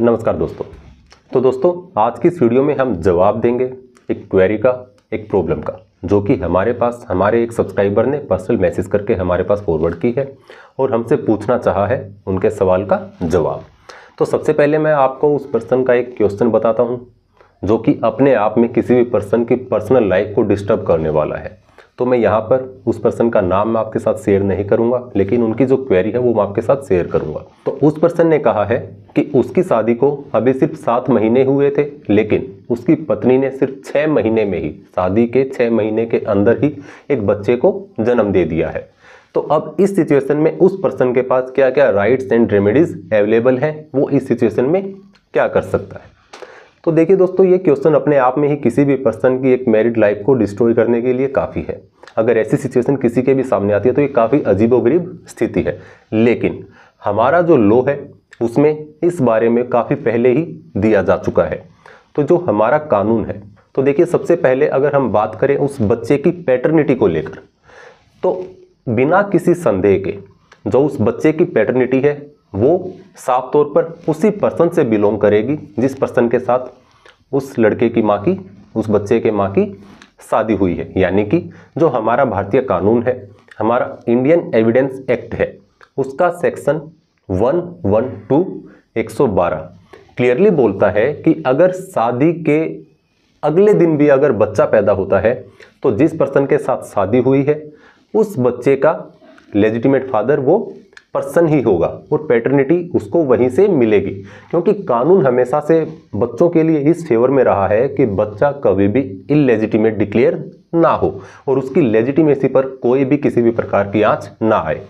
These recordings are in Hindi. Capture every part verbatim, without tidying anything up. नमस्कार दोस्तों। तो दोस्तों आज की इस वीडियो में हम जवाब देंगे एक क्वेरी का, एक प्रॉब्लम का, जो कि हमारे पास हमारे एक सब्सक्राइबर ने पर्सनल मैसेज करके हमारे पास फॉरवर्ड की है और हमसे पूछना चाहा है उनके सवाल का जवाब। तो सबसे पहले मैं आपको उस पर्सन का एक क्वेश्चन बताता हूँ जो कि अपने आप में किसी भी पर्सन की पर्सनल लाइफ को डिस्टर्ब करने वाला है। तो मैं यहाँ पर उस पर्सन का नाम मैं आपके साथ शेयर नहीं करूँगा, लेकिन उनकी जो क्वेरी है वो मैं आपके साथ शेयर करूँगा। तो उस पर्सन ने कहा है कि उसकी शादी को अभी सिर्फ सात महीने हुए थे, लेकिन उसकी पत्नी ने सिर्फ छः महीने में ही, शादी के छः महीने के अंदर ही एक बच्चे को जन्म दे दिया है। तो अब इस सिचुएशन में उस पर्सन के पास क्या क्या राइट्स एंड रेमेडीज़ अवेलेबल हैं, वो इस सिचुएशन में क्या कर सकता है। तो देखिए दोस्तों, ये क्वेश्चन अपने आप में ही किसी भी पर्सन की एक मैरिड लाइफ को डिस्ट्रॉय करने के लिए काफ़ी है। अगर ऐसी सिचुएशन किसी के भी सामने आती है तो ये काफ़ी अजीबोगरीब स्थिति है, लेकिन हमारा जो लॉ है उसमें इस बारे में काफ़ी पहले ही दिया जा चुका है। तो जो हमारा कानून है, तो देखिए सबसे पहले अगर हम बात करें उस बच्चे की पैटर्निटी को लेकर, तो बिना किसी संदेह के जो उस बच्चे की पैटर्निटी है वो साफ तौर पर उसी पर्सन से बिलोंग करेगी जिस पर्सन के साथ उस लड़के की माँ की, उस बच्चे के माँ की शादी हुई है। यानी कि जो हमारा भारतीय कानून है, हमारा इंडियन एविडेंस एक्ट है, उसका सेक्शन एक सौ बारह क्लियरली बोलता है कि अगर शादी के अगले दिन भी अगर बच्चा पैदा होता है तो जिस पर्सन के साथ शादी हुई है उस बच्चे का लेजिटिमेट फादर वो पर्सन ही होगा और पैटर्निटी उसको वहीं से मिलेगी, क्योंकि कानून हमेशा से बच्चों के लिए इस फेवर में रहा है कि बच्चा कभी भी इलेजिटिमेट डिक्लेयर ना हो और उसकी लेजिटिमेसी पर कोई भी किसी भी प्रकार की आंच ना आए।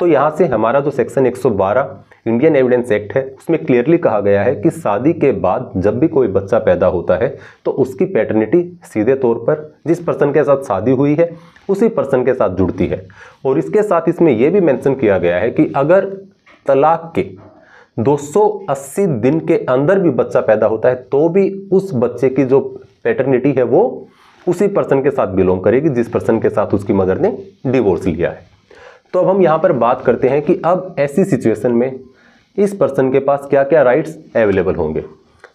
तो यहाँ से हमारा जो सेक्शन एक सौ बारह इंडियन एविडेंस एक्ट है उसमें क्लियरली कहा गया है कि शादी के बाद जब भी कोई बच्चा पैदा होता है तो उसकी पैटर्निटी सीधे तौर पर जिस पर्सन के साथ शादी हुई है उसी पर्सन के साथ जुड़ती है। और इसके साथ इसमें यह भी मेंशन किया गया है कि अगर तलाक के दो सौ अस्सी दिन के अंदर भी बच्चा पैदा होता है तो भी उस बच्चे की जो पैटर्निटी है वो उसी पर्सन के साथ बिलोंग करेगी जिस पर्सन के साथ उसकी मदर ने डिवोर्स लिया है। तो अब हम यहाँ पर बात करते हैं कि अब ऐसी सिचुएशन में इस पर्सन के पास क्या क्या राइट्स अवेलेबल होंगे।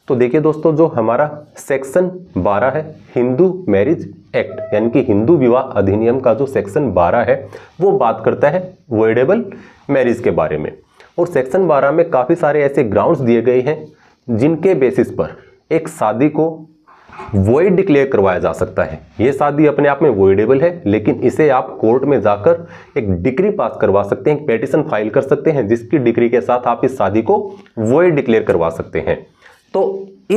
तो देखिए दोस्तों, जो हमारा सेक्शन बारह है हिंदू मैरिज एक्ट, यानी कि हिंदू विवाह अधिनियम का जो सेक्शन बारह है वो बात करता है वॉइडेबल मैरिज के बारे में। और सेक्शन बारह में काफ़ी सारे ऐसे ग्राउंड्स दिए गए हैं जिनके बेसिस पर एक शादी को वॉइड डिक्लेयर करवाया जा सकता है। ये शादी अपने आप में वॉइडेबल है, लेकिन इसे आप कोर्ट में जाकर एक डिक्री पास करवा सकते हैं, एक पेटिशन फाइल कर सकते हैं जिसकी डिक्री के साथ आप इस शादी को वॉइड डिक्लेयर करवा सकते हैं। तो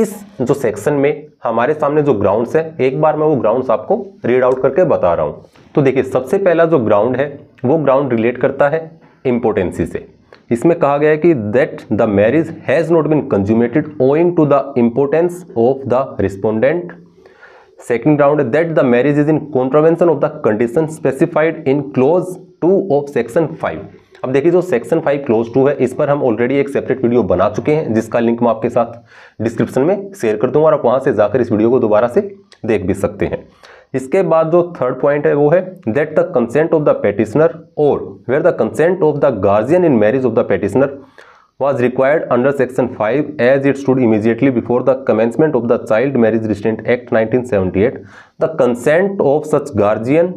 इस जो सेक्शन में हमारे सामने जो ग्राउंड्स है, एक बार मैं वो ग्राउंड्स आपको रीड आउट करके बता रहा हूँ। तो देखिए सबसे पहला जो ग्राउंड है वो ग्राउंड रिलेट करता है इम्पोर्टेंसी से। इसमें कहा गया है कि that the marriage has not been consummated owing to the importance of the respondent. Second ground है that the marriage is in contravention of the condition specified in clause two of section five. अब देखिए जो सेक्शन फाइव क्लॉज टू है इस पर हम ऑलरेडी एक सेपरेट वीडियो बना चुके हैं जिसका लिंक मैं आपके साथ डिस्क्रिप्शन में शेयर कर दूंगा और आप वहाँ से जाकर इस वीडियो को दोबारा से देख भी सकते हैं। इसके बाद जो थर्ड पॉइंट है वो है that the consent of the petitioner और where the consent of the guardian in marriage of the petitioner was required under section five as it stood immediately before the commencement of the child marriage restraint act nineteen seventy eight. The consent of such guardian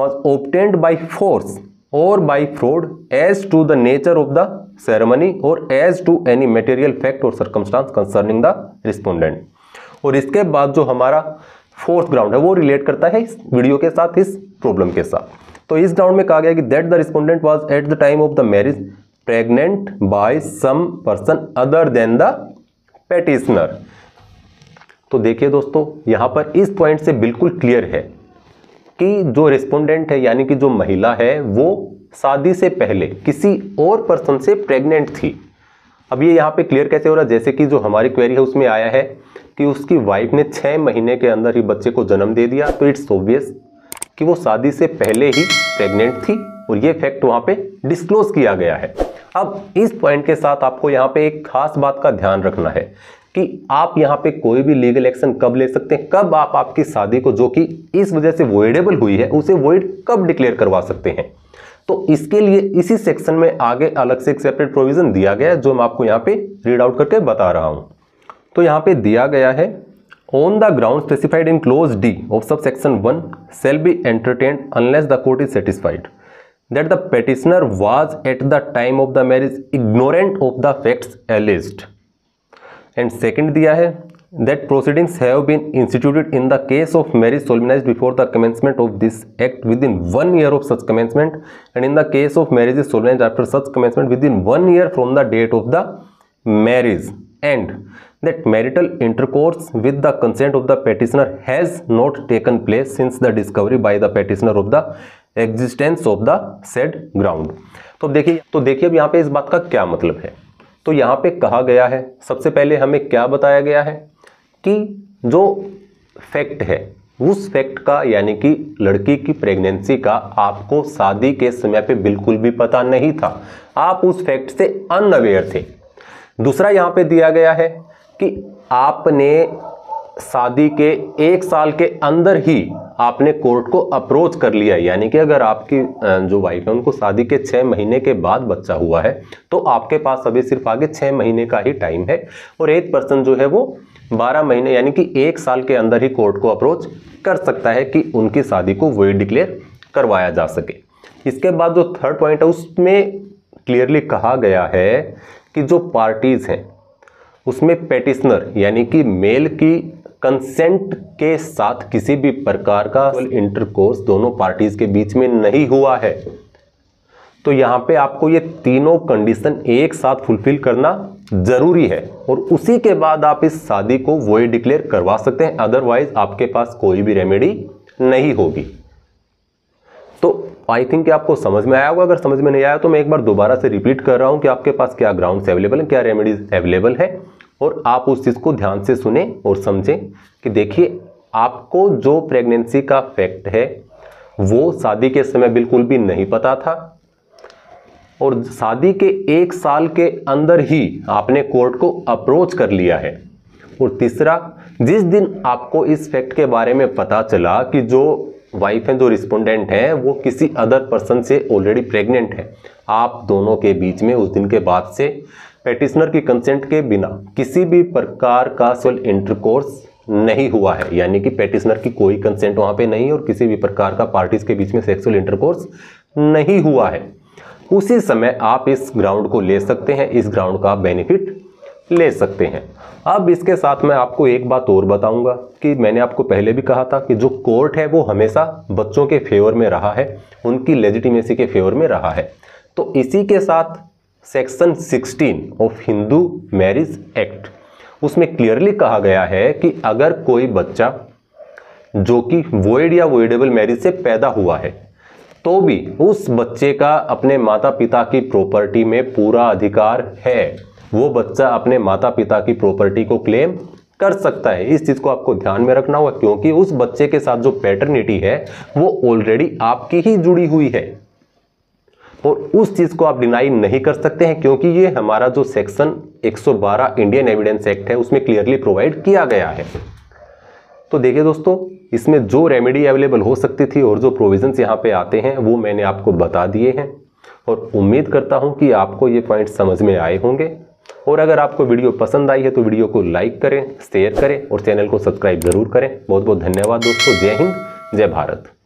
was obtained by force और by fraud as to the nature of the ceremony और as to any material fact और सर्कमस्टांस कंसर्निंग द रिस्पोंडेंट। और इसके बाद जो हमारा फोर्थ ग्राउंड है वो रिलेट करता है इस वीडियो के साथ, इस प्रॉब्लम के साथ। तो इस ग्राउंड में कहा गया कि that the respondent was at the time of the marriage pregnant by some person other than the petitioner. तो देखिए दोस्तों, यहाँ पर इस पॉइंट से बिल्कुल क्लियर है कि जो रिस्पोंडेंट है यानी कि जो महिला है वो शादी से पहले किसी और पर्सन से प्रेग्नेंट थी। अब ये यहाँ पे क्लियर कैसे हो रहा है, जैसे कि जो हमारी क्वेरी है उसमें आया है कि उसकी वाइफ ने छः महीने के अंदर ही बच्चे को जन्म दे दिया, तो इट्स ऑब्वियस कि वो शादी से पहले ही प्रेग्नेंट थी और ये फैक्ट वहाँ पे डिस्क्लोज किया गया है। अब इस पॉइंट के साथ आपको यहाँ पे एक खास बात का ध्यान रखना है कि आप यहाँ पे कोई भी लीगल एक्शन कब ले सकते हैं, कब आप आपकी शादी को जो कि इस वजह से वॉइडेबल हुई है उसे वॉइड कब डिक्लेयर करवा सकते हैं। तो इसके लिए इसी सेक्शन में आगे अलग से एक सेपरेट प्रोविजन दिया गया है जो मैं आपको यहाँ पे रीड आउट करके बता रहा हूँ। तो यहाँ पे दिया गया है, on the ground specified in clause D of sub section one shall be entertained unless the court is satisfied that the petitioner was at the time of the marriage ignorant of the facts alleged. And second दिया है that proceedings have been instituted in the case of marriage solemnized before the commencement of this act within one year of such commencement and in the case of marriages solemnized after such commencement within one year from the date of the marriage and that marital intercourse with the consent of the petitioner has not taken place since the discovery by the petitioner of the existence of the said ground। तो देखिए तो देखिए अब यहाँ पे इस बात का क्या मतलब है। तो यहाँ पे कहा गया है, सबसे पहले हमें क्या बताया गया है कि जो फैक्ट है उस फैक्ट का यानी कि लड़की की प्रेगनेंसी का आपको शादी के समय पे बिल्कुल भी पता नहीं था, आप उस फैक्ट से अनअवेयर थे। दूसरा यहाँ पे दिया गया है कि आपने शादी के एक साल के अंदर ही आपने कोर्ट को अप्रोच कर लिया, यानी कि अगर आपकी जो वाइफ है उनको शादी के छः महीने के बाद बच्चा हुआ है तो आपके पास अभी सिर्फ आगे छः महीने का ही टाइम है और एक पर्सन जो है वो बारह महीने यानी कि एक साल के अंदर ही कोर्ट को अप्रोच कर सकता है कि उनकी शादी को वॉइड डिक्लेयर करवाया जा सके। इसके बाद जो थर्ड पॉइंट है उसमें क्लियरली कहा गया है कि जो पार्टीज़ हैं उसमें पेटिशनर यानी कि मेल की कंसेंट के साथ किसी भी प्रकार का इंटरकोर्स दोनों पार्टीज के बीच में नहीं हुआ है। तो यहाँ पे आपको ये तीनों कंडीशन एक साथ फुलफिल करना जरूरी है और उसी के बाद आप इस शादी को वॉइड डिक्लेयर करवा सकते हैं, अदरवाइज आपके पास कोई भी रेमेडी नहीं होगी। तो आई थिंक आपको समझ में आया होगा, अगर समझ में नहीं आया तो मैं एक बार दोबारा से रिपीट कर रहा हूँ कि आपके पास क्या ग्राउंड्स अवेलेबल हैं, क्या रेमेडीज अवेलेबल है और आप उस चीज़ को ध्यान से सुने और समझें कि देखिए आपको जो प्रेगनेंसी का फैक्ट है वो शादी के समय बिल्कुल भी नहीं पता था और शादी के एक साल के अंदर ही आपने कोर्ट को अप्रोच कर लिया है। और तीसरा, जिस दिन आपको इस फैक्ट के बारे में पता चला कि जो वाइफ हैं जो रिस्पोंडेंट हैं वो किसी अदर पर्सन से ऑलरेडी प्रेग्नेंट है, आप दोनों के बीच में उस दिन के बाद से पेटिशनर की कंसेंट के बिना किसी भी प्रकार का सेल इंटरकोर्स नहीं हुआ है, यानी कि पेटिशनर की कोई कंसेंट वहाँ पे नहीं और किसी भी प्रकार का पार्टीज के बीच में सेक्सुअल इंटरकोर्स नहीं हुआ है, उसी समय आप इस ग्राउंड को ले सकते हैं, इस ग्राउंड का आप बेनिफिट ले सकते हैं। अब इसके साथ मैं आपको एक बात और बताऊंगा कि मैंने आपको पहले भी कहा था कि जो कोर्ट है वो हमेशा बच्चों के फेवर में रहा है, उनकी लेजिटिमेसी के फेवर में रहा है। तो इसी के साथ सेक्शन सोलह ऑफ हिंदू मैरिज एक्ट उसमें क्लियरली कहा गया है कि अगर कोई बच्चा जो कि वॉइड या वॉइडेबल मैरिज से पैदा हुआ है तो भी उस बच्चे का अपने माता पिता की प्रॉपर्टी में पूरा अधिकार है, वो बच्चा अपने माता पिता की प्रॉपर्टी को क्लेम कर सकता है। इस चीज़ को आपको ध्यान में रखना होगा क्योंकि उस बच्चे के साथ जो पैटर्निटी है वो ऑलरेडी आपकी ही जुड़ी हुई है और उस चीज़ को आप डिनाई नहीं कर सकते हैं क्योंकि ये हमारा जो सेक्शन एक सौ बारह इंडियन एविडेंस एक्ट है उसमें क्लियरली प्रोवाइड किया गया है। तो देखिए दोस्तों, इसमें जो रेमेडी अवेलेबल हो सकती थी और जो प्रोविजंस यहाँ पे आते हैं वो मैंने आपको बता दिए हैं और उम्मीद करता हूँ कि आपको ये पॉइंट समझ में आए होंगे। और अगर आपको वीडियो पसंद आई है तो वीडियो को लाइक करें, शेयर करें और चैनल को सब्सक्राइब जरूर करें। बहुत बहुत धन्यवाद दोस्तों। जय हिंद, जय भारत।